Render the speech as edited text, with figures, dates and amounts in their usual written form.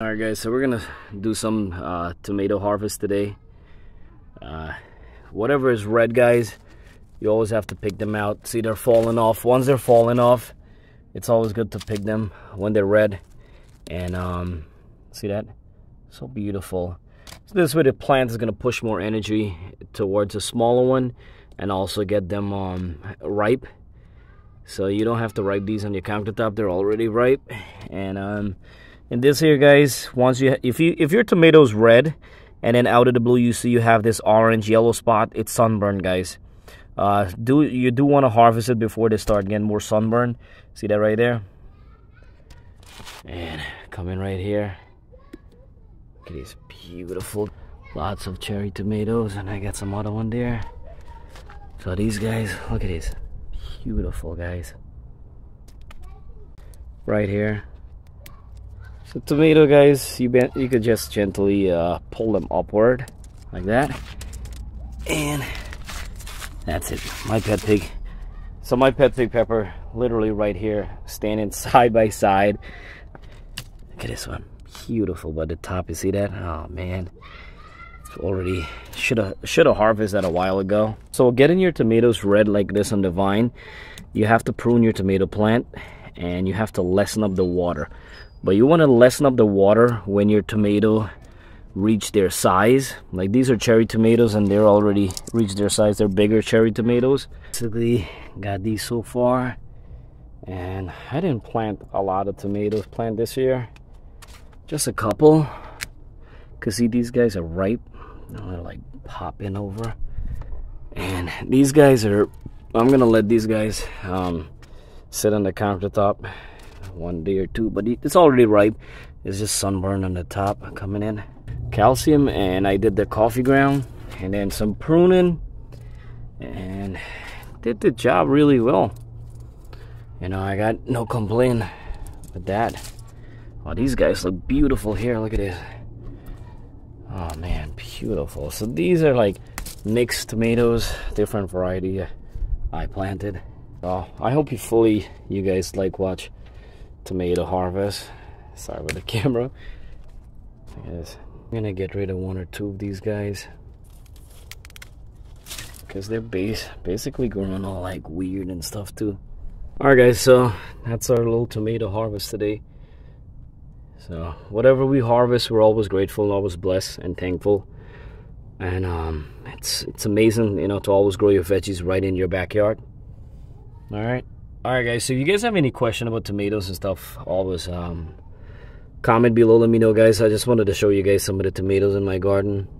Alright guys, so we're gonna do some tomato harvest today. Whatever is red, guys, you always have to pick them out. See, they're falling off. Once they're falling off, it's always good to pick them when they're red. And see that? So beautiful. So this way the plant is gonna push more energy towards a smaller one and also get them ripe. So you don't have to ripe these on your countertop, they're already ripe. And and this here, guys, once you if your tomato's red and then out of the blue you see you have this orange yellow spot, it's sunburn, guys. You do want to harvest it before they start getting more sunburn. See that right there? And come in right here. Look at these beautiful, lots of cherry tomatoes, and I got some other one there. So these guys, look at these, beautiful guys. Right here. So tomato, guys, you could just gently pull them upward like that, and that's it. My pet pig. So my pet pig Pepper, literally right here, standing side by side. Look at this one, beautiful. But the top, you see that? Oh man, it's already should have harvested that a while ago. So getting your tomatoes red like this on the vine, you have to prune your tomato plant, and you have to lessen up the water. But you want to lessen up the water when your tomato reach their size. Like these are cherry tomatoes and they're already reached their size. They're bigger cherry tomatoes. Basically got these so far. And I didn't plant a lot of tomatoes this year. Just a couple. Because see, these guys are ripe. Now they're like popping over. And these guys are... I'm going to let these guys sit on the countertop one day or two, but it's already ripe. It's just sunburn on the top coming in. Calcium, and I did the coffee ground and then some pruning, and did the job really well. You know, I got no complaint with that. Oh, these guys look beautiful here. Look at this. Oh man, beautiful. So these are like mixed tomatoes, different variety I planted. Oh, I hope you guys like watch tomato harvest. Sorry with the camera. Yes. I'm gonna get rid of one or two of these guys because they're basically growing all like weird and stuff too. All right guys, so that's our little tomato harvest today. So whatever we harvest, we're always grateful, always blessed and thankful. And it's amazing, you know, to always grow your veggies right in your backyard. All right. Alright guys, so if you guys have any question about tomatoes and stuff, always comment below, let me know guys. I just wanted to show you guys some of the tomatoes in my garden.